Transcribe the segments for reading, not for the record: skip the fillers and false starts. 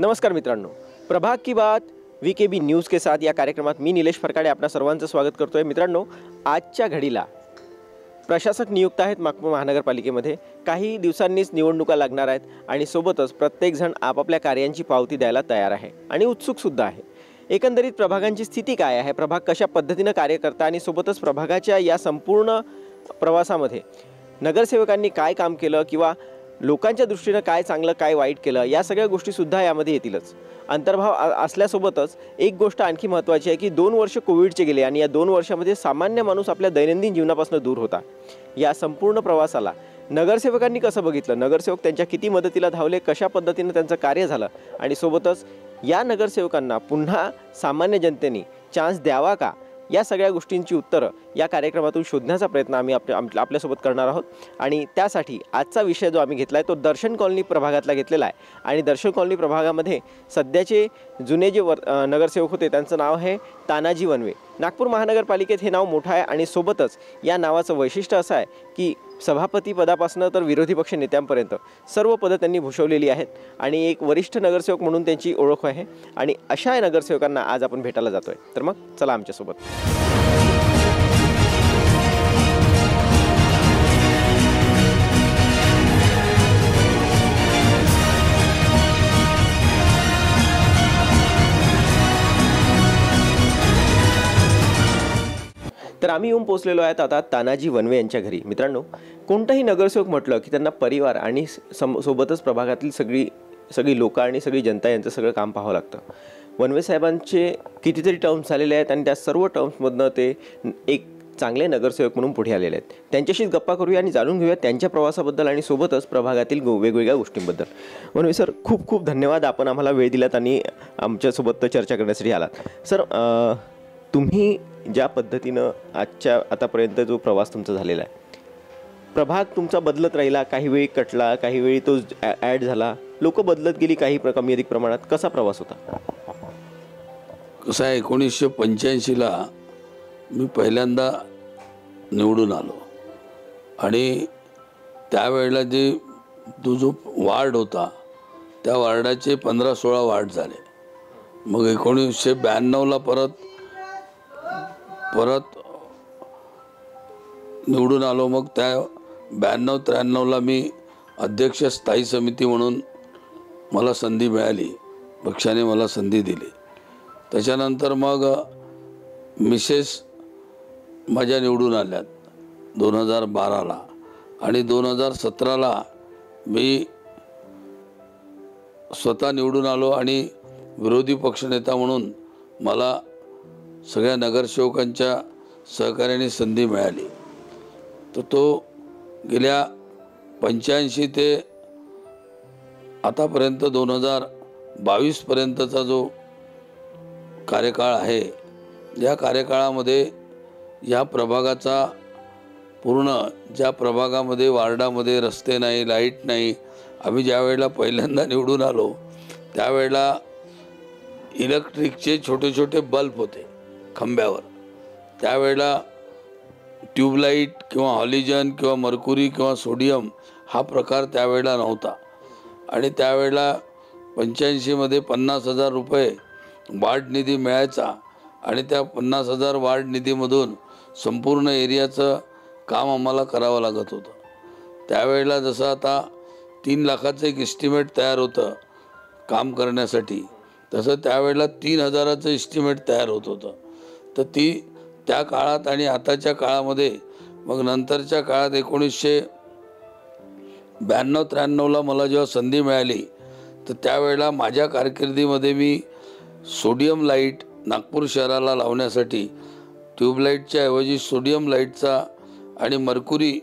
नमस्कार मित्रांनो, प्रभाग की बात VKB न्यूज के साथ या कार्यक्रमात मी निलेश फरकाडे आपणा सर्वांचं स्वागत करतोय। मित्रांनो, आजच्या घडीला प्रशासक नियुक्त आहेत नागपूर महानगरपालिकेमध्ये। काही दिवसांनीच निवडणुका लागणार आहेत आणि सोबतच प्रत्येकजण आपापल्या कार्यांची पावती द्यायला तयार आहे आणि उत्सुक सुद्धा आहे। एकंदरीत प्रभागांची स्थिती काय आहे, प्रभाग कशा पद्धतीने कार्य करता आणि सोबतच प्रभागाच्या या संपूर्ण प्रवासामध्ये नगरसेवकांनी काय काम केलं किंवा लोकांच्या दृष्टीने काय चांगलं काय वाईट केलं, या सगळ्या गोष्टी सुद्धा यामध्ये येतीलच। अंतर्भाव असल्यासोबतच एक गोष्ट आणखी महत्त्वाची आहे की 2 वर्ष कोविडचे गेले आणि या 2 वर्षांमध्ये सामान्य माणूस आपल्या दैनंदिन जीवनापासून दूर होता। या संपूर्ण प्रवासाला नगरसेवकांनी कसं बघितलं, नगरसेवक त्यांच्या किती मदतीला धावले, कशा पद्धतीने त्यांचं कार्य झालं आणि सोबतच या नगरसेवकांना पुन्हा सामान्य जनतेने चान्स द्यावा का, या सगळ्या गोष्टींची उत्तरं या कार्यक्रमातून शोधण्याचा प्रयत्न आम्ही आपल्यासोबत करणार आहोत। आणि त्यासाठी आजचा विषय जो आम्ही घेतला आहे तो दर्शन कॉलनी प्रभागातला घेतलेला आहे आणि दर्शन कॉलनी प्रभागामध्ये सध्याचे जुने जे नगरसेवक होते त्यांचं नाव आहे तानाजी वनवे। नागपूर महानगरपालिकेत हे नाव मोठं आहे आणि सोबतच या नावाचं वैशिष्ट्य असं आहे की सभापती पदापासून तर विरोधी पक्ष नेत्यांपर्यंत सर्व पदं त्यांनी भूषवलेली आहेत आणि एक वरिष्ठ नगरसेवक म्हणून त्यांची ओळख आहे आणि अशा नगरसेवकांना आज आपण भेटायला जातोय। तर मग चला आमच्यासोबत। तर आम्ही येऊन पोहोचलेलो आहेत आता तानाजी वनवे यांच्या घरी। मित्रांनो, कोणताही नगरसेवक म्हटलं की त्यांना परिवार आणि सोबतच प्रभागातील सगळी लोकं आणि सगळी जनता यांचं सगळं काम पाहावं लागतं। वनवे साहेबांचे कितीतरी टर्म्स झालेले आहेत आणि त्या सर्व टर्म्समधनं ते एक चांगले नगरसेवक म्हणून पुढे आलेले आहेत। त्यांच्याशीच गप्पा करूया आणि जाणून घेऊया त्यांच्या प्रवासाबद्दल आणि सोबतच प्रभागातील वेगवेगळ्या गोष्टींबद्दल। वनवे सर, खूप खूप धन्यवाद आपण आम्हाला वेळ दिलात आणि आमच्यासोबत चर्चा करण्यासाठी आलात। सर, तुम्ही ज्या पद्धतीनं आजच्या आतापर्यंत जो प्रवास तुमचा झालेला आहे, प्रभाग तुमचा बदलत राहिला, काही वेळी कटला, काही वेळी तो ॲड झाला, लोक बदलत गेली काही कमी अधिक प्रमाणात, कसा प्रवास होता? कसं आहे, 1985ला मी पहिल्यांदा निवडून आलो आणि त्यावेळेला जे जो वार्ड होता त्या वार्डाचे 15-16 वार्ड झाले। मग 1992ला परत निवडून आलो। मग त्या 92-93ला मी अध्यक्ष स्थायी समिती म्हणून मला संधी मिळाली, पक्षाने मला संधी दिली। त्याच्यानंतर मग मिसेस माझ्या निवडून आल्यात 2012ला आणि 2017ला मी स्वतः निवडून आलो आणि विरोधी पक्षनेता म्हणून मला सगळ्या नगरसेवकांच्या सहकार्याने संधी मिळाली। तर तो गेल्या 85 ते आतापर्यंत 2022पर्यंतचा जो कार्यकाळ आहे, या कार्यकाळामध्ये या प्रभागाचा पूर्ण, ज्या प्रभागामध्ये वार्डामध्ये रस्ते नाही, लाईट नाही, आम्ही ज्यावेळेला पहिल्यांदा निवडून आलो त्यावेळेला इलेक्ट्रिकचे छोटे छोटे बल्ब होते खंब्यावर, त्यावेळेला ट्यूबलाईट किंवा हॉलिजन किंवा मर्क्युरी किंवा सोडियम हा प्रकार त्यावेळेला नव्हता। आणि त्यावेळेला 85मध्ये 50,000 रुपये वार्ड निधी मिळायचा आणि त्या 50,000 वार्ड निधीमधून संपूर्ण एरियाचं काम आम्हाला करावं लागत होतं। त्यावेळेला जसं आता 3 लाखाचं एक इस्टिमेट तयार होतं काम करण्यासाठी, तसं त्यावेळेला 3,000चं इस्टिमेट तयार होत होतं। तर ती त्या काळात आणि आताच्या काळामध्ये, मग नंतरच्या काळात 1992-93ला मला जेव्हा संधी मिळाली तर त्यावेळेला माझ्या कारकिर्दीमध्ये मी सोडियम लाईट नागपूर शहराला लावण्यासाठी ट्यूबलाईटच्या ऐवजी सोडियम लाईटचा आणि मर्क्युरी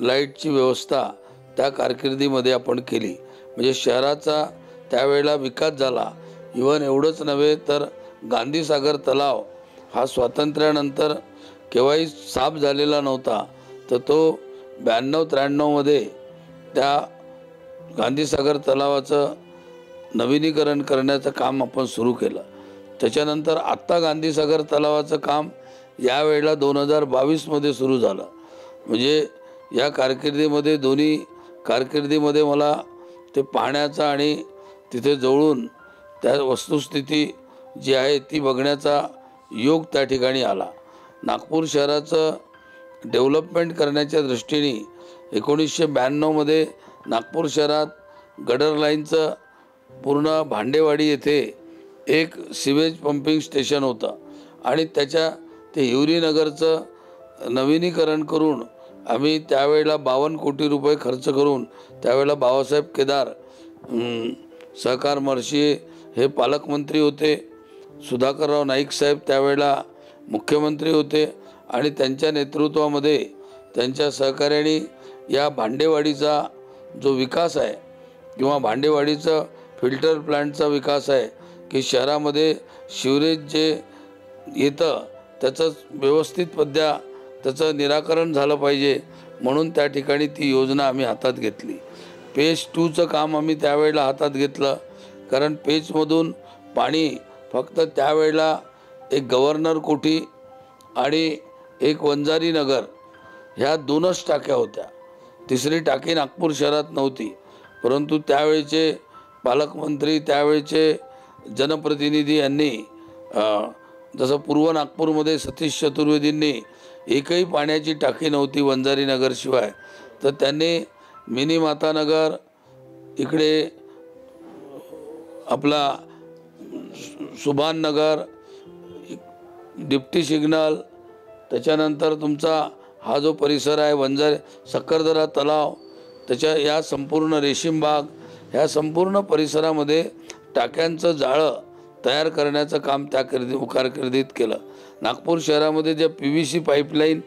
लाईटची व्यवस्था त्या कारकिर्दीमध्ये आपण केली। म्हणजे शहराचा त्यावेळेला विकास झाला। इव्हन एवढंच नव्हे तर गांधीसागर तलाव हा स्वातंत्र्यानंतर केव्हाही साफ झालेला नव्हता, तर तो 92-93मध्ये त्या गांधीसागर तलावाचं नवीनीकरण करण्याचं काम आपण सुरू केलं। त्याच्यानंतर आत्ता गांधीसागर तलावाचं काम यावेळेला 2022मध्ये सुरू झालं। म्हणजे या कारकिर्दीमध्ये, दोन्ही कारकिर्दीमध्ये मला ते पाण्याचा आणि तिथे जवळून त्या वस्तुस्थिती जी आहे ती बघण्याचा योग त्या ठिकाणी आला। नागपूर शहराचं डेव्हलपमेंट करण्याच्या दृष्टीने 1992 मध्ये नागपूर शहरात गडर लाईनचं पूर्ण भांडेवाडी येथे एक सीवेज पंपिंग स्टेशन होतं आणि त्याच्या ते हिवरीनगरचं नवीनीकरण करून आम्ही त्यावेळेला 52 कोटी रुपये खर्च करून त्यावेळेला बाबासाहेब केदार सहकार महर्षी हे पालकमंत्री होते, सुधाकर राव नाईक साहेब त्यावेळेला मुख्यमंत्री होते आणि त्यांच्या नेतृत्वामध्ये त्यांच्या सहकार्याने या भांडेवाडीचा जो विकास आहे किंवा भांडेवाडीचा फिल्टर प्लांटचा विकास आहे की शहरामध्ये शिवरेज जे येतं त्याचं व्यवस्थित पध्या त्याचं निराकरण झालं पाहिजे म्हणून त्या ठिकाणी ती योजना आम्ही हातात घेतली। पेज 2चं काम आम्ही त्यावेळेला हातात घेतलं कारण पेजमधून पाणी फक्त त्यावेळेला एक गव्हर्नर कोठी आणि एक वंजारी नगर ह्या दोनच टाक्या होत्या, तिसरी टाकी नागपूर शहरात नव्हती। परंतु त्यावेळचे पालकमंत्री त्यावेळचे जनप्रतिनिधी यांनी जसं पूर्व नागपूरमध्ये सतीश चतुर्वेदींनी एकही पाण्याची टाकी नव्हती वंजारी नगरशिवाय, तर त्यांनी मिनी माता नगर इकडे आपला सुभान नगर डिप्टी सिग्नल त्याच्यानंतर तुमचा हा जो परिसर आहे वंजारी सक्करदरा तलाव त्याच्या या संपूर्ण रेशीमबाग ह्या संपूर्ण परिसरामध्ये टाक्यांचं जाळं तयार करण्याचं काम त्या कारकिर्दीत केलं। नागपूर शहरामध्ये ज्या PVC पाईपलाईन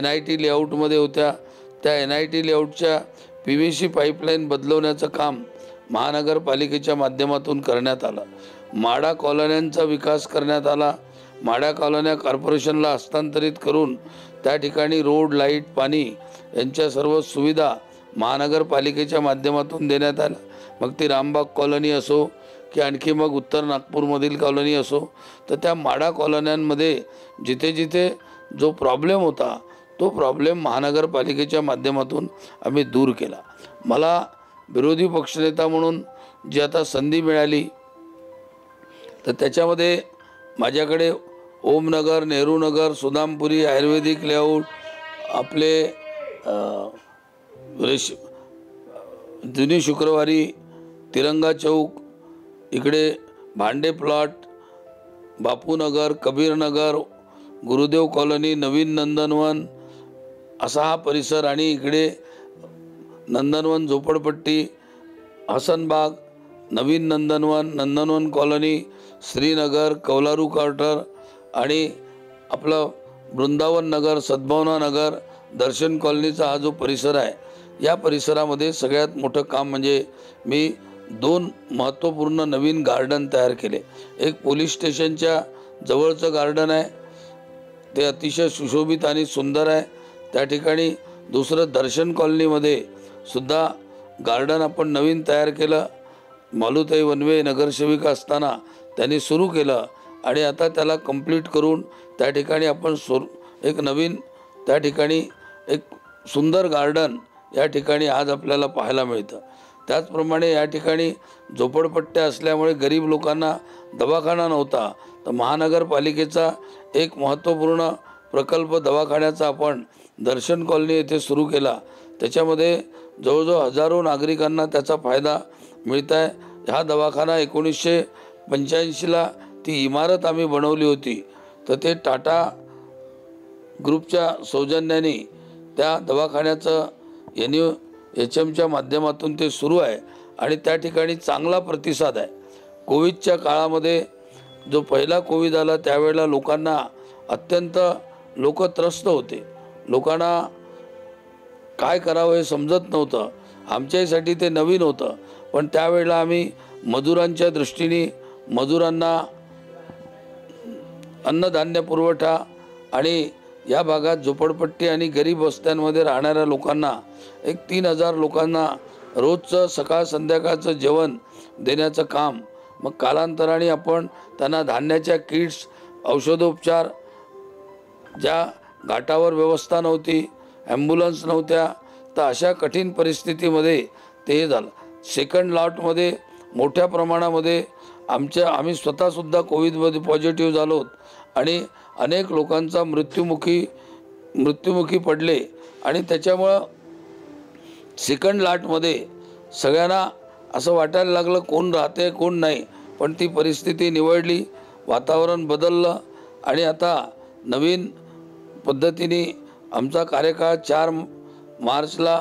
NIT लेआउटमध्ये होत्या त्या NIT लेआउटच्या PVC पाईपलाईन बदलवण्याचं काम महानगरपालिकेच्या माध्यमातून करण्यात आलं। माडा कॉलन्यांचा विकास करण्यात आला, माडा कॉलन्या कॉर्पोरेशनला हस्तांतरित करून त्या ठिकाणी रोड लाईट पाणी यांच्या सर्व सुविधा महानगरपालिकेच्या माध्यमातून देण्यात आल्या। मग ती रामबाग कॉलनी असो की आणखी मग उत्तर नागपूरमधील कॉलनी असो, तर त्या माडा कॉलन्यांमध्ये जिथे जिथे जो प्रॉब्लेम होता तो प्रॉब्लेम महानगरपालिकेच्या माध्यमातून आम्ही दूर केला। मला विरोधी पक्षनेता म्हणून जी आता संधी मिळाली तर त्याच्यामध्ये माझ्याकडे ओमनगर, नेहरू नगर, सुदामपुरी, आयुर्वेदिक लेआउट, आपले जुनी शुक्रवारी, तिरंगा चौक, इकडे भांडेप्लॉट, बापू नगर, कबीर नगर, गुरुदेव कॉलनी, नवीन नंदनवन असा हा परिसर आणि इकडे नंदनवन झोपडपट्टी, हसनबाग, नवीन नंदनवन, नंदनवन कॉलनी, श्रीनगर, कवलारू क्वार्टर आणि आपलं वृंदावन नगर, सद्भावना नगर, दर्शन कॉलनीचा हा जो परिसर आहे या परिसरामध्ये सगळ्यात मोठं काम म्हणजे मी 2 महत्त्वपूर्ण नवीन गार्डन तयार केले। एक पोलीस स्टेशनच्या जवळचं गार्डन आहे ते अतिशय सुशोभित आणि सुंदर आहे त्या ठिकाणी, दुसरं दर्शन कॉलनीमध्ये सुद्धा गार्डन आपण नवीन तयार केलं। मालुताई वनवे नगरसेविका असताना त्यांनी सुरू केलं आणि आता त्याला कंप्लीट करून त्या ठिकाणी आपण एक नवीन त्या ठिकाणी एक सुंदर गार्डन या ठिकाणी आज आपल्याला पाहायला मिळतं। त्याचप्रमाणे या ठिकाणी झोपडपट्ट्या असल्यामुळे गरीब लोकांना दवाखाना नव्हता, तर महानगरपालिकेचा एक महत्त्वपूर्ण प्रकल्प दवाखान्याचा आपण दर्शन कॉलनी येथे सुरू केला। त्याच्यामध्ये जवळजवळ हजारो नागरिकांना त्याचा फायदा मिळत आहे। हा दवाखाना 1985ला ती इमारत आम्ही बनवली होती तर ते टाटा ग्रुपच्या सौजन्याने त्या दवाखान्याचं NUHMच्या माध्यमातून ते सुरू आहे आणि त्या ठिकाणी चांगला प्रतिसाद आहे। कोविडच्या काळामध्ये जो पहिला कोविड आला त्यावेळेला लोकांना अत्यंत लोक त्रस्त होते, लोकांना काय करावं हे समजत नव्हतं, आमच्यासाठी ते नवीन होतं, पण त्यावेळेला आम्ही मजुरांच्या दृष्टीने मजुरांना अन्नधान्य पुरवठा आणि या भागात झोपडपट्टी आणि गरीब वस्त्यांमध्ये राहणाऱ्या लोकांना एक 3000 लोकांना रोजचं सकाळ संध्याकाळचं जेवण देण्याचं काम, मग कालांतराने आपण त्यांना धान्याच्या किट्स, औषधोपचार, ज्या घाटावर व्यवस्था नव्हती, ॲम्ब्युलन्स नव्हत्या, तर अशा कठीण परिस्थितीमध्ये ते हे झालं। सेकंड लॉटमध्ये मोठ्या प्रमाणामध्ये आम्ही स्वतःसुद्धा कोविडमध्ये पॉझिटिव्ह झालोत आणि अनेक लोकांचा मृत्युमुखी पडले आणि त्याच्यामुळे सेकंड लाटमध्ये सगळ्यांना असं वाटायला लागलं कोण राहते कोण नाही। पण ती परिस्थिती निवडली, वातावरण बदललं आणि आता नवीन पद्धतीने आमचा कार्यकाळ 4 मार्चला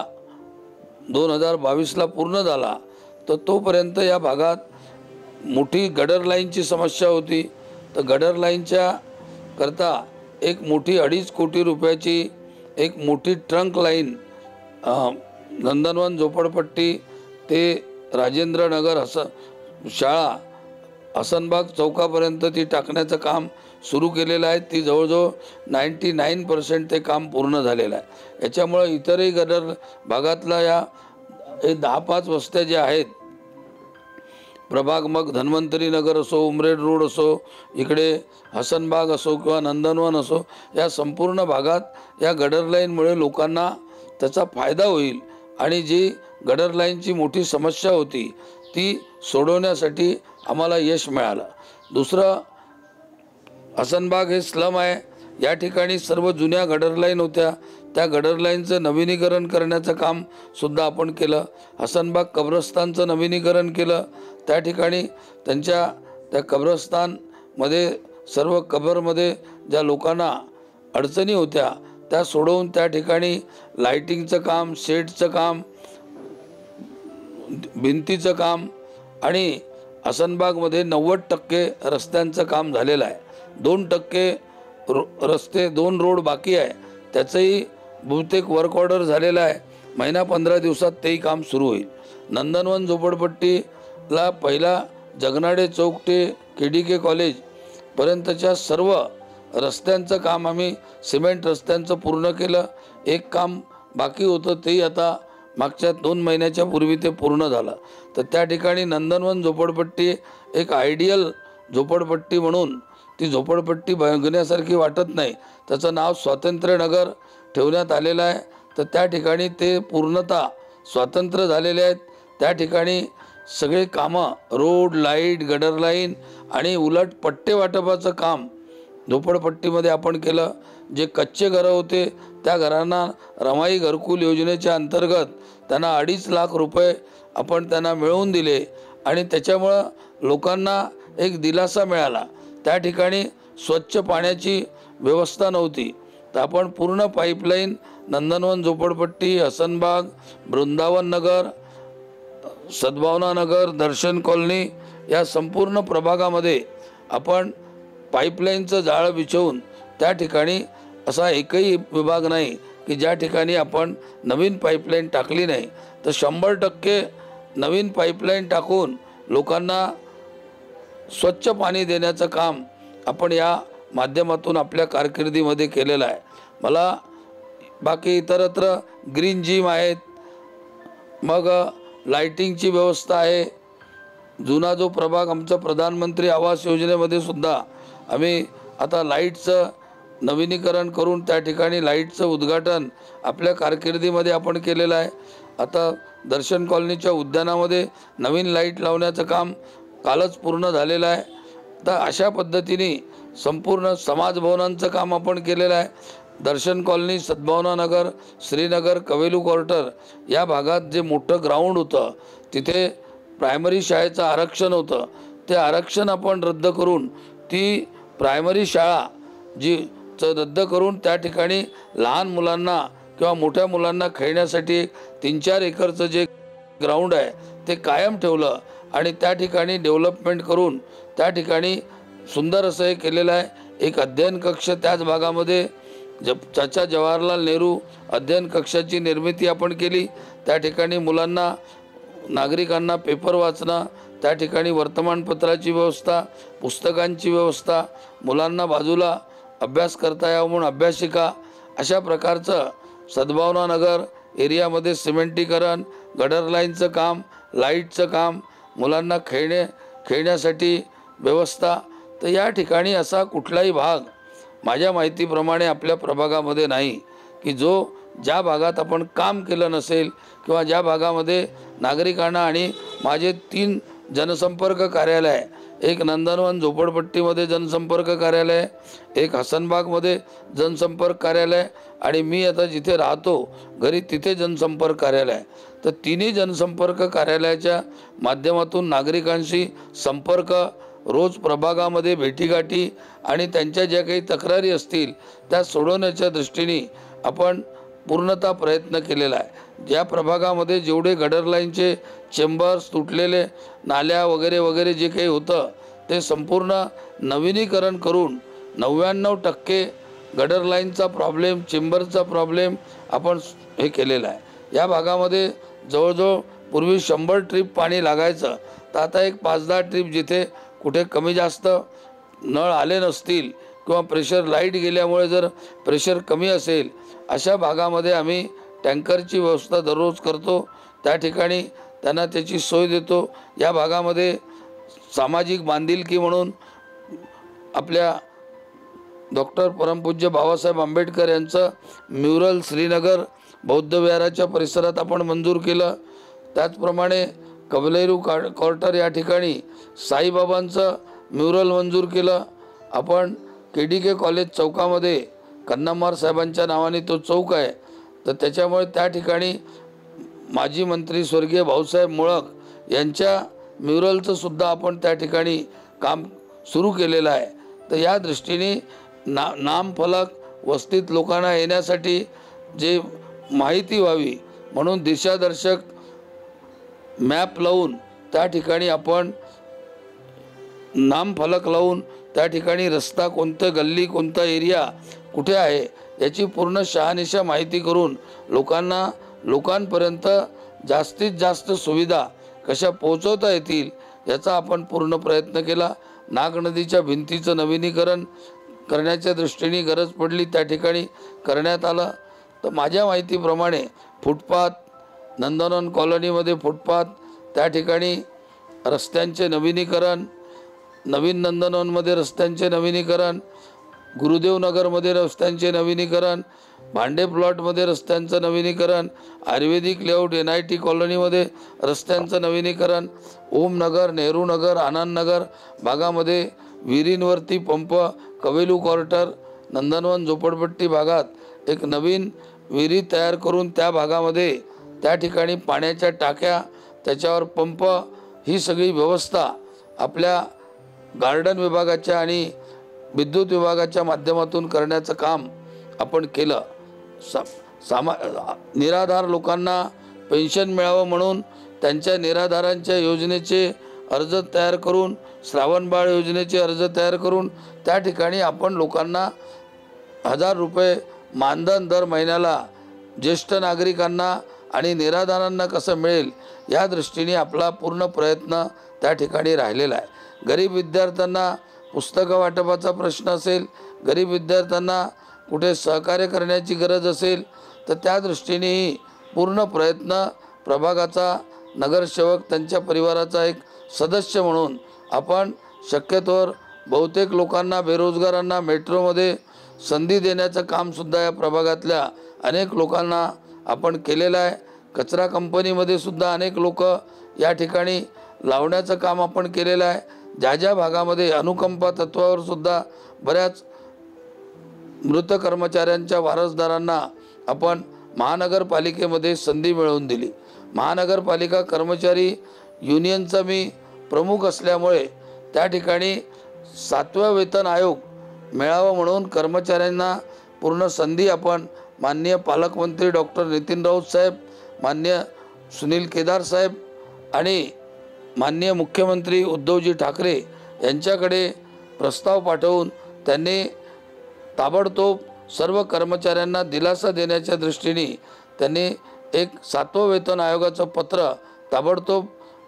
2022ला पूर्ण झाला। तर तोपर्यंत या भागात मोठी गडर लाईनची समस्या होती। तर गडर लाईनच्या करता एक मोठी 2.5 कोटी रुपयाची एक मोठी ट्रंक लाईन नंदनवन झोपडपट्टी ते राजेंद्र नगर शाळा हसनबाग चौकापर्यंत ती टाकण्याचं काम सुरू केलेलं आहे। ती जवळजवळ 99% ते काम पूर्ण झालेलं आहे। याच्यामुळे इतरही गडर भागातला या 10-5 वस्त्या ज्या आहेत प्रभाग मग धन्वंतरी नगर असो, उमरेड रोड असो, इकडे हसनबाग असो किंवा नंदनवन असो, या संपूर्ण भागात या गडर लाईनमुळे लोकांना त्याचा फायदा होईल आणि जी गडर लाईनची मोठी समस्या होती ती सोडवण्यासाठी आम्हाला यश मिळालं। दुसरं हसनबाग हे स्लम आहे, या ठिकाणी सर्व जुन्या गडर लाईन होत्या, त्या गडर लाईनचं नवीनीकरण करण्याचं काम सुद्धा आपण केलं। हसनबाग कब्रस्तानचं नवीनीकरण केलं, त्या ठिकाणी त्यांच्या त्या कब्रस्तानमध्ये सर्व कबरमध्ये ज्या लोकांना अडचणी होत्या त्या सोडवून त्या ठिकाणी लाईटिंगचं काम, शेडचं काम, भिंतीचं काम आणि हसनबागमध्ये 90% रस्त्यांचं काम झालेलं आहे। 2% रस्ते 2 रोड बाकी आहे, त्याचंही बहुतेक वर्क ऑर्डर झालेला आहे। महिना 15 दिवसात तेही काम सुरू होईल। नंदनवन झोपडपट्टीला पहिला जगनाडे चौक ते KDK कॉलेजपर्यंतच्या सर्व रस्त्यांचं काम आम्ही सिमेंट रस्त्यांचं पूर्ण केलं। एक काम बाकी होतं तेही आता मागच्या 2 महिन्याच्या पूर्वी ते पूर्ण झालं। तर त्या ठिकाणी नंदनवन झोपडपट्टी एक आयडियल झोपडपट्टी म्हणून ती झोपडपट्टी बांधण्यासारखी वाटत नाही, त्याचं नाव स्वातंत्र्यनगर ठेवण्यात आलेलं आहे। तर त्या ठिकाणी ते पूर्णतः स्वतंत्र झालेले आहेत। त्या ठिकाणी सगळे कामं रोड, लाईट, गडर लाईन आणि उलट पट्टे वाटपाचं काम झोपडपट्टीमध्ये आपण केलं। जे कच्चे घरं होते त्या घरांना रमाई घरकुल योजनेच्या अंतर्गत त्यांना 2.5 लाख रुपये आपण त्यांना मिळवून दिले आणि त्याच्यामुळं लोकांना एक दिलासा मिळाला। त्या ठिकाणी स्वच्छ पाण्याची व्यवस्था नव्हती, तर आपण पूर्ण पाईपलाईन नंदनवन झोपडपट्टी, हसनबाग, वृंदावन नगर, सद्भावना नगर, दर्शन कॉलनी या संपूर्ण प्रभागामध्ये आपण पाईपलाईनचं जाळं बिछवून त्या ठिकाणी असा एकही विभाग नाही की ज्या ठिकाणी आपण नवीन पाईपलाईन टाकली नाही। तर 100% नवीन पाईपलाईन टाकून लोकांना स्वच्छ पाणी देण्याचं काम आपण या माध्यमातून आपल्या कारकिर्दीमध्ये केलेलं आहे। मला बाकी इतरत्र ग्रीन जिम आहेत, मग लाईटिंगची व्यवस्था आहे। जुना जो प्रभाग आमचा प्रधानमंत्री आवास योजनेमध्ये सुद्धा आम्ही आता लाईटचं नवीनीकरण करून त्या ठिकाणी लाईटचं उद्घाटन आपल्या कारकिर्दीमध्ये आपण केलेलं आहे। आता दर्शन कॉलनीच्या उद्यानामध्ये नवीन लाईट लावण्याचं काम कालच पूर्ण झालेलं आहे। तर अशा पद्धतीने संपूर्ण समाजभवनांचं काम आपण केलेलं आहे। दर्शन कॉलनी, सद्भावना नगर, श्रीनगर, कवेलू क्वार्टर या भागात जे मोठं ग्राउंड होतं तिथे प्रायमरी शाळेचं आरक्षण होतं, ते आरक्षण आपण रद्द करून ती प्रायमरी शाळा जीचं रद्द करून त्या ठिकाणी लहान मुलांना किंवा मोठ्या मुलांना खेळण्यासाठी 3-4 एकरचं जे ग्राउंड आहे ते कायम ठेवलं आणि त्या ठिकाणी डेव्हलपमेंट करून त्या ठिकाणी सुंदर असं हे केलेलं आहे। एक अध्ययन कक्ष त्याच भागामध्ये चाचा जवाहरलाल नेहरू अध्ययन कक्षाची निर्मिती आपण केली। त्या ठिकाणी मुलांना, नागरिकांना पेपर वाचणं, त्या ठिकाणी वर्तमानपत्राची व्यवस्था, पुस्तकांची व्यवस्था, मुलांना बाजूला अभ्यास करता यावं म्हणून अभ्यासिका, अशा प्रकारचं सद्भावना नगर एरियामध्ये सिमेंटीकरण, गडर लाईनचं काम, लाईटचं काम, मुलांना खेळण्यासाठी व्यवस्था। तर या ठिकाणी असा कुठलाही भाग माझ्या माहितीप्रमाणे आपल्या प्रभागामध्ये नाही की जो ज्या भागात आपण काम केलं नसेल किंवा ज्या भागामध्ये नागरिकांना, आणि माझे 3 जनसंपर्क कार्यालय एक नंदनवन झोपड़पट्टीमध्ये जनसंपर्क कार्यालय, एक हसनबागमध्ये जनसंपर्क कार्यालय आणि मी आता जिथे राहतो घरी तिथे जनसंपर्क कार्यालय। तर तिन्ही जनसंपर्क कार्यालयाच्या माध्यमातून नागरिकांशी संपर्क, रोज प्रभागामध्ये भेटीगाठी आणि त्यांच्या ज्या काही तक्रारी असतील त्या सोडवण्याच्या दृष्टीने आपण पूर्णतः प्रयत्न केलेला आहे। ज्या प्रभागामध्ये जेवढे गडर लाईनचे चेंबर्स तुटलेले नाल्या वगैरे वगैरे जे काही होतं ते संपूर्ण नवीनीकरण करून 99% गडर लाईनचा प्रॉब्लेम, चेंबरचा प्रॉब्लेम आपण हे केलेला आहे। या भागामध्ये जवळजवळ पूर्वी 100 ट्रिप पाणी लागायचं तर आता एक 5-10 ट्रिप जिथे कुठे कमी जास्त नळ आले नसतील किंवा प्रेशर लाईट गेल्यामुळे जर प्रेशर कमी असेल अशा भागामध्ये आम्ही टँकरची व्यवस्था दररोज करतो, त्या ठिकाणी त्यांना त्याची सोय देतो। या भागामध्ये सामाजिक बांधिलकी म्हणून आपल्या डॉक्टर परमपूज्य बाबासाहेब आंबेडकर यांचं म्युरल श्रीनगर बौद्ध विहाराच्या परिसरात आपण मंजूर केलं। त्याचप्रमाणे कबलेरू क्वार्टर या ठिकाणी साईबाबांचं म्युरल मंजूर केलं। आपण KDK कॉलेज चौकामध्ये कन्नामार साहेबांच्या नावाने तो चौक आहे तर त्याच्यामुळे त्या ठिकाणी माजी मंत्री स्वर्गीय भाऊसाहेब मुळक यांच्या म्युरलचं सुद्धा आपण त्या ठिकाणी काम सुरू केलेलं आहे। तर या दृष्टीने नामफलक वस्तीत लोकांना येण्यासाठी जे माहिती व्हावी म्हणून दिशादर्शक मॅप लावून त्या ठिकाणी आपण नामफलक लावून त्या ठिकाणी रस्ता कोणता, गल्ली कोणता, एरिया कुठे आहे याची पूर्ण शहानिशा माहिती करून लोकांना लोकांपर्यंत जास्तीत जास्त सुविधा कशा पोहोचवता येतील याचा आपण पूर्ण प्रयत्न केला। नागनदीच्या भिंतीचं नवीनीकरण करण्याच्या दृष्टीने गरज पडली त्या ठिकाणी करण्यात आलं। तर माझ्या माहितीप्रमाणे फुटपाथ, नंदनवन कॉलनीमध्ये फुटपाथ, त्या ठिकाणी रस्त्यांचे नवीनीकरण, नवीन नंदनवनमध्ये रस्त्यांचे नवीनीकरण, गुरुदेव नगरमध्ये रस्त्यांचे नवीनीकरण, भांडेप्लॉटमध्ये रस्त्यांचं नवीनीकरण, आयुर्वेदिक लेआउट NIT कॉलनीमध्ये रस्त्यांचं नवीनीकरण, ओमनगर, नेहरू नगर, आनंदनगर भागामध्ये विहिरींवरती पंप, कवेलू क्वार्टर, नंदनवन झोपडपट्टी भागात एक नवीन विहिरी तयार करून त्या भागामध्ये त्या ठिकाणी पाण्याच्या टाक्या, त्याच्यावर पंप, ही सगळी व्यवस्था आपल्या गार्डन विभागाच्या आणि विद्युत विभागाच्या माध्यमातून करण्याचं काम आपण केलं। निराधार लोकांना पेन्शन मिळावं म्हणून त्यांच्या निराधारांच्या योजनेचे अर्ज तयार करून, श्रावणबाळ योजनेचे अर्ज तयार करून त्या ठिकाणी आपण लोकांना 1000 रुपये मानधन दर महिन्याला ज्येष्ठ नागरिकांना आणि निराधारांना कसं मिळेल या दृष्टीने आपला पूर्ण प्रयत्न त्या ठिकाणी राहिलेला आहे। गरीब विद्यार्थ्यांना पुस्तकं वाटपाचा प्रश्न असेल, गरीब विद्यार्थ्यांना कुठे सहकार्य करण्याची गरज असेल तर त्या दृष्टीनेही पूर्ण प्रयत्न प्रभागाचा नगरसेवक त्यांच्या परिवाराचा एक सदस्य म्हणून आपण शक्यतोवर बहुतेक लोकांना, बेरोजगारांना मेट्रोमध्ये संधी देण्याचं कामसुद्धा या प्रभागातल्या अनेक लोकांना आपण केलेलं आहे। कचरा कंपनीमध्ये सुद्धा अनेक लोक या ठिकाणी लावण्याचं काम आपण केलेलं आहे। ज्या ज्या भागामध्ये अनुकंपा तत्वावर सुद्धा बऱ्याच मृत कर्मचाऱ्यांच्या वारसदारांना आपण महानगरपालिकेमध्ये संधी मिळवून दिली। महानगरपालिका कर्मचारी युनियनचा मी प्रमुख असल्यामुळे त्या ठिकाणी 7व्या वेतन आयोग मिळावा म्हणून कर्मचाऱ्यांना पूर्ण संधी आपण माननीय पालकमंत्री डॉक्टर नितीन राऊत साहेब, माननीय सुनील केदार साहेब आणि माननीय मुख्यमंत्री उद्धवजी ठाकरे यांच्याकडे प्रस्ताव पाठवून त्यांनी ताबडतोब सर्व कर्मचाऱ्यांना दिलासा देण्याच्या दृष्टीने त्यांनी एक 7वं वेतन आयोगाचं पत्र ताबडतोब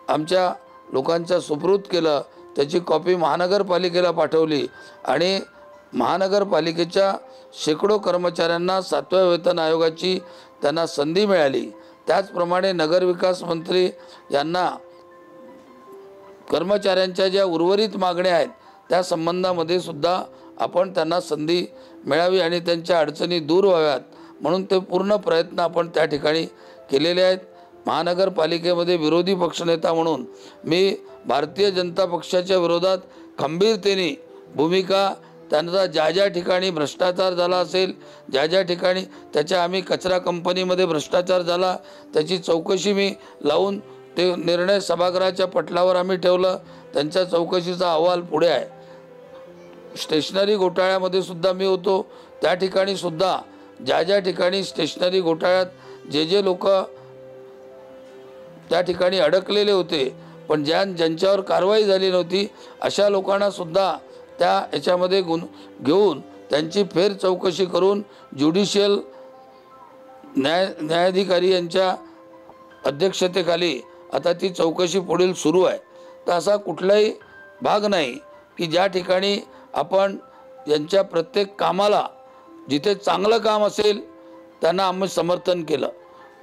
आमच्या लोकांच्या सुपूर्द केलं। त्याची कॉपी महानगरपालिकेला पाठवली आणि महानगरपालिकेच्या शेकडो कर्मचाऱ्यांना 7व्या वेतन आयोगाची त्यांना संधी मिळाली। त्याचप्रमाणे नगरविकास मंत्री यांना कर्मचाऱ्यांच्या ज्या उर्वरित मागण्या आहेत त्या संबंधामध्ये सुद्धा आपण त्यांना संधी मिळावी आणि त्यांच्या अडचणी दूर व्हाव्यात म्हणून ते पूर्ण प्रयत्न आपण त्या ठिकाणी केलेले आहेत। महानगरपालिकेमध्ये विरोधी पक्षनेता म्हणून मी भारतीय जनता पक्षाच्या विरोधात खंबीरतेने भूमिका, त्यांचा ज्या ज्या ठिकाणी भ्रष्टाचार झाला असेल, ज्या ज्या ठिकाणी त्याच्या आम्ही कचरा कंपनीमध्ये भ्रष्टाचार झाला त्याची चौकशी मी लावून ते निर्णय सभागृहाच्या पटलावर आम्ही ठेवला, त्यांच्या चौकशीचा अहवाल पुढे आहे। स्टेशनरी घोटाळ्यामध्ये सुद्धा मी होतो, त्या ठिकाणी सुद्धा ज्या ज्या ठिकाणी स्टेशनरी घोटाळ्यात जे जे लोक त्या ठिकाणी अडकलेले होते पण ज्यांच्यावर कारवाई झाली नव्हती अशा लोकांना सुद्धा त्या याच्यामध्ये घेऊन त्यांची फेर चौकशी करून ज्युडिशियल न्यायाधिकारी यांच्या अध्यक्षतेखाली आता ती चौकशी पुढील सुरू आहे। तर असा कुठलाही भाग नाही की ज्या ठिकाणी आपण यांच्या प्रत्येक कामाला जिथे चांगलं काम असेल त्यांना आम्ही समर्थन केलं,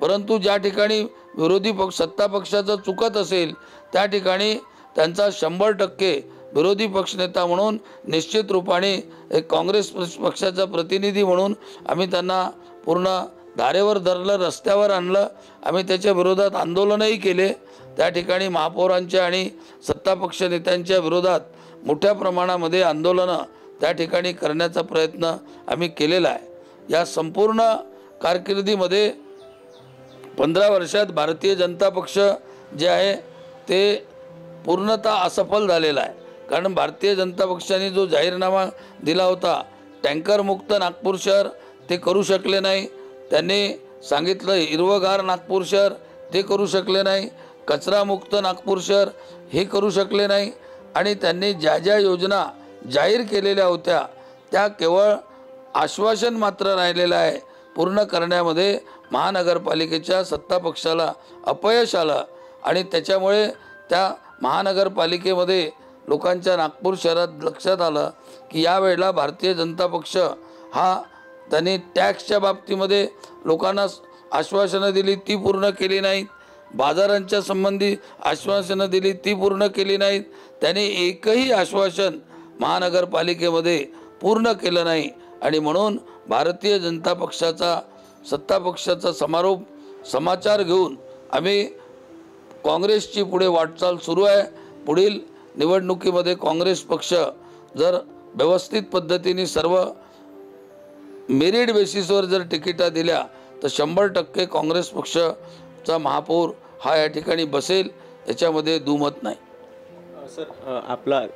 परंतु ज्या ठिकाणी विरोधी पक्ष सत्ता पक्षाचं चुकत असेल त्या ठिकाणी त्यांचा 100% विरोधी पक्षनेता म्हणून निश्चित रूपाने एक काँग्रेस पक्षाचा प्रतिनिधी म्हणून आम्ही त्यांना पूर्ण धारेवर धरलं, रस्त्यावर आणलं, आम्ही त्याच्या विरोधात आंदोलनही केले। त्या ठिकाणी महापौरांच्या आणि सत्ता पक्ष नेत्यांच्या विरोधात मोठ्या प्रमाणामध्ये आंदोलनं त्या ठिकाणी करण्याचा प्रयत्न आम्ही केलेला आहे। या संपूर्ण कारकिर्दीमध्ये 15 वर्षात भारतीय जनता पक्ष जे आहे ते पूर्णतः असफल झालेला आहे, कारण भारतीय जनता पक्षाने जो जाहीरनामा दिला होता टँकर मुक्त नागपूर शहर ते करू शकले नाही, त्यांनी सांगितलं हिरवगार नागपूर शहर ते करू शकले नाही, कचरामुक्त नागपूर शहर हे करू शकले नाही आणि त्यांनी ज्या ज्या योजना जाहीर केलेल्या होत्या त्या केवळ आश्वासन मात्र राहिलेलं आहे, पूर्ण करण्यामध्ये महानगरपालिकेच्या सत्ता पक्षाला अपयश आलं आणि त्याच्यामुळे त्या महानगरपालिकेमध्ये लोकांच्या नागपूर शहरात लक्षात आलं की यावेळेला भारतीय जनता पक्ष हा त्यांनी टॅक्सच्या बाबतीमध्ये लोकांना आश्वासनं दिली ती पूर्ण केली नाहीत, बाजारांच्या संबंधी आश्वासनं दिली ती पूर्ण केली नाहीत, त्यांनी एकही आश्वासन महानगरपालिकेमध्ये पूर्ण केलं नाही आणि म्हणून भारतीय जनता पक्षाचा सत्ता पक्षाचा समारोप समाचार घेऊन आम्ही काँग्रेसची पुढे वाटचाल सुरू आहे। पुढील निवडणुकीमध्ये काँग्रेस पक्ष जर व्यवस्थित पद्धतीने सर्व मेरिट बेसिसवर जर तिकिटा दिल्या तर 100% काँग्रेस पक्षाचा महापौर हा या ठिकाणी बसेल, याच्यामध्ये दुमत नाही। सर,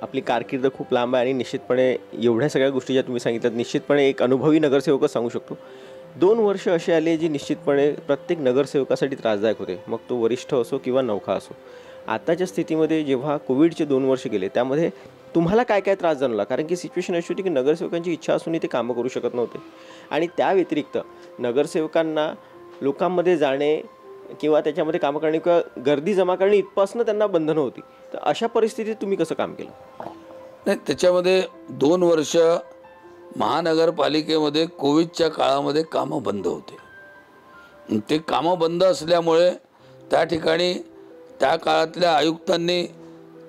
आपली कारकीर्द खूप लांब आहे आणि निश्चितपणे एवढ्या सगळ्या गोष्टी ज्या तुम्ही सांगितल्यात निश्चितपणे एक अनुभवी नगरसेवकच सांगू शकतो। 2 वर्ष असे आले जी निश्चितपणे प्रत्येक नगरसेवकासाठी त्रासदायक होते, मग तो वरिष्ठ असो किंवा नौखा असो। आताच्या स्थितीमध्ये जेव्हा कोविडचे 2 वर्ष गेले त्यामध्ये तुम्हाला काय काय त्रास जाणवला? कारण की सिच्युएशन अशी होती की नगरसेवकांची इच्छा असूनही ते कामं करू शकत नव्हते आणि त्या व्यतिरिक्त नगरसेवकांना लोकांमध्ये जाणे किंवा त्याच्यामध्ये कामं करणे किंवा गर्दी जमा करणे इथपासून त्यांना बंधनं होती। तर अशा परिस्थितीत तुम्ही कसं काम केलं? नाही, त्याच्यामध्ये 2 वर्ष महानगरपालिकेमध्ये कोविडच्या काळामध्ये कामं बंद होते, ते कामं बंद असल्यामुळे त्या ठिकाणी त्या काळातल्या आयुक्तांनी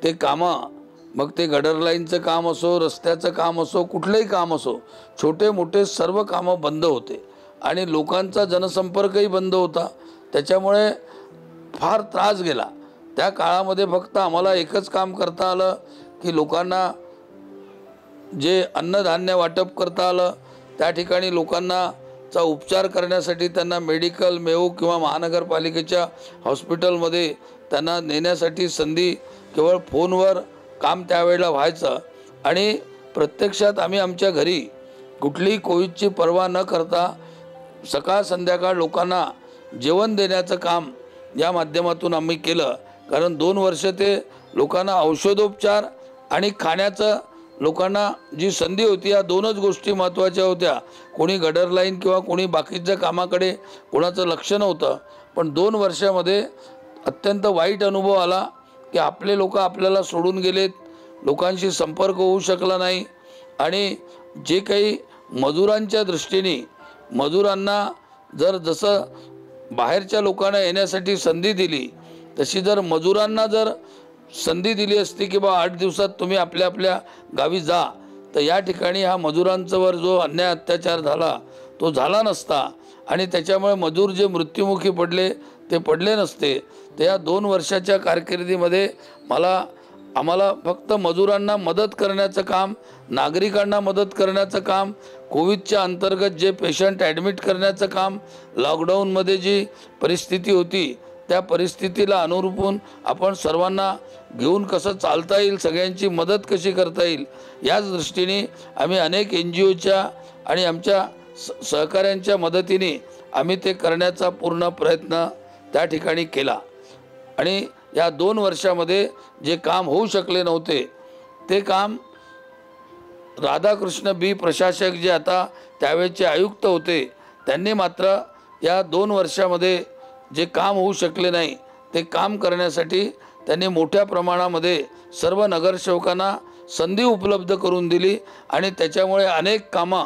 ते कामं, मग ते गडर लाईनचं काम असो, रस्त्याचं काम असो, कुठलंही काम असो, छोटे मोठे सर्व कामं बंद होते आणि लोकांचा जनसंपर्कही बंद होता, त्याच्यामुळे फार त्रास गेला। त्या काळामध्ये फक्त आम्हाला एकच काम करता आलं की लोकांना जे अन्नधान्य वाटप करता आलं, त्या ठिकाणी लोकांनाचा उपचार करण्यासाठी त्यांना मेडिकल मेवो किंवा महानगरपालिकेच्या हॉस्पिटलमध्ये त्यांना नेण्यासाठी संधी केवळ फोनवर काम त्यावेळेला व्हायचं आणि प्रत्यक्षात आम्ही आमच्या घरी कुठलीही कोविडची पर्वा न करता सकाळ संध्याकाळ लोकांना जेवण देण्याचं काम या माध्यमातून आम्ही केलं, कारण 2 वर्ष ते लोकांना औषधोपचार आणि खाण्याचं लोकांना जी संधी होती या दोनच गोष्टी महत्त्वाच्या होत्या। कोणी गडर लाईन किंवा कोणी बाकीच्या कामाकडे कोणाचं लक्ष नव्हतं, पण 2 वर्षामध्ये अत्यंत वाईट अनुभव आला की आपले लोक आपल्याला सोडून गेलेत, लोकांशी संपर्क होऊ शकला नाही आणि जे काही मजुरांच्या दृष्टीने मजुरांना जर जसं बाहेरच्या लोकांना येण्यासाठी संधी दिली तशी जर मजुरांना जर संधी दिली असती की बा 8 दिवसात तुम्ही आपल्या आपल्या गावी जा, तर या ठिकाणी हा मजुरांच्यावर जो अन्याय अत्याचार झाला तो झाला नसता आणि त्याच्यामुळे मजूर जे मृत्युमुखी पडले ते पडले नसते। तर या 2 वर्षाच्या कारकिर्दीमध्ये मला आम्हाला फक्त मजुरांना मदत करण्याचं काम, नागरिकांना मदत करण्याचं काम, कोविडच्या अंतर्गत जे पेशंट ॲडमिट करण्याचं काम, लॉकडाऊनमध्ये जी परिस्थिती होती त्या परिस्थितीला अनुरूपून आपण सर्वांना घेऊन कसं चालता येईल, सगळ्यांची मदत कशी करता येईल याच दृष्टीने आम्ही अनेक NGOच्या आणि आमच्या सहकाऱ्यांच्या मदतीने आम्ही ते करण्याचा पूर्ण प्रयत्न त्या ठिकाणी केला। आणि या 2 वर्षामध्ये जे काम होऊ शकले नव्हते ते काम राधाकृष्ण बी प्रशासक जे आता त्यावेळचे आयुक्त होते त्यांनी मात्र या 2 वर्षामध्ये जे काम होऊ शकले नाही ते काम करण्यासाठी त्यांनी मोठ्या प्रमाणामध्ये सर्व नगरसेवकांना संधी उपलब्ध करून दिली आणि त्याच्यामुळे अनेक कामं,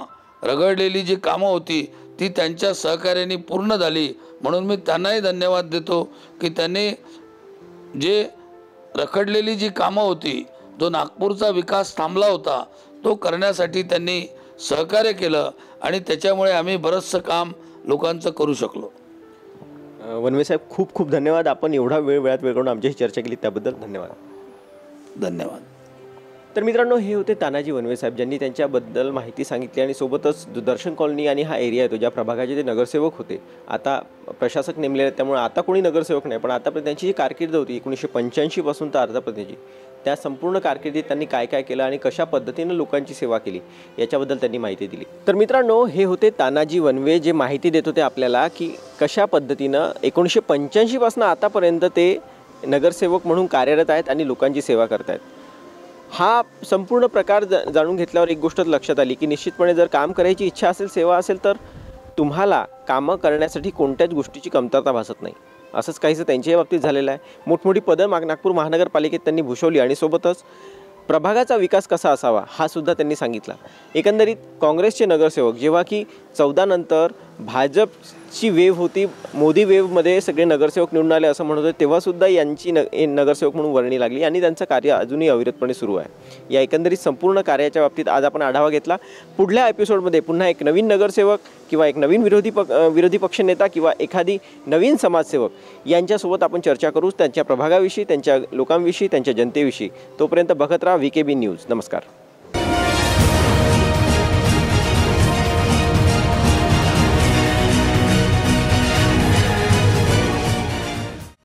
रगडलेली जी कामं होती ती त्यांच्या सहकार्याने पूर्ण झाली। म्हणून मी त्यांनाही धन्यवाद देतो की त्यांनी जे रखडलेली जी कामं होती, जो नागपूरचा विकास थांबला होता तो करण्यासाठी त्यांनी सहकार्य केलं आणि त्याच्यामुळे आम्ही बरंचसं काम लोकांचं करू शकलो। वनवे साहेब खूप खूप धन्यवाद, आपण एवढा वेळात वेळ काढून आमच्याशी चर्चा केली त्याबद्दल धन्यवाद। धन्यवाद। तर मित्रांनो, हे होते तानाजी वनवे साहेब ज्यांनी त्यांच्याबद्दल माहिती सांगितली आणि सोबतच दर्शन कॉलनी आणि हा एरिया येतो ज्या प्रभागाचे ते नगरसेवक होते, आता प्रशासक नेमलेले आहेत त्यामुळे आता कोणी नगरसेवक नाही, पण आतापर्यंत त्यांची जी कारकीर्द होती 1985पासून तर आतापर्यंतची त्या संपूर्ण कारकिर्दीत त्यांनी काय काय केलं आणि कशा पद्धतीनं लोकांची सेवा केली याच्याबद्दल त्यांनी माहिती दिली। तर मित्रांनो, हे होते तानाजी वनवे जे माहिती देत होते आपल्याला की कशा पद्धतीनं 1985पासून आतापर्यंत ते नगरसेवक म्हणून कार्यरत आहेत आणि लोकांची सेवा करत आहेत। हा संपूर्ण प्रकार जाणून घेतल्यावर एक गोष्ट लक्षात आली की निश्चितपणे जर काम करायची इच्छा असेल, सेवा असेल तर तुम्हाला कामं करण्यासाठी कोणत्याच गोष्टीची कमतरता भासत नाही। असंच काहीसं त्यांच्याही बाबतीत झालेलं आहे। मोठमोठी पदं नागपूर महानगरपालिकेत त्यांनी भूषवली आणि सोबतच प्रभागाचा विकास कसा असावा हा सुद्धा त्यांनी सांगितला। एकंदरीत काँग्रेसचे नगरसेवक जेव्हा की 14 नंतर भाजपची वेव्ह होती, मोदी वेव्हमध्ये सगळे नगरसेवक निवडून आले असं म्हणत होते, तेव्हासुद्धा यांची नगरसेवक म्हणून वर्णी लागली आणि त्यांचं कार्य अजूनही अविरतपणे सुरू आहे। या एकंदरीत संपूर्ण कार्याच्या बाबतीत आज आपण आढावा घेतला। पुढल्या एपिसोडमध्ये पुन्हा एक नवीन नगरसेवक किंवा एक नवीन विरोधी पक्षनेता किंवा एखादी नवीन समाजसेवक यांच्यासोबत आपण चर्चा करू, त्यांच्या प्रभागाविषयी, त्यांच्या लोकांविषयी, त्यांच्या जनतेविषयी। तोपर्यंत बघत राहा VKB न्यूज। नमस्कार।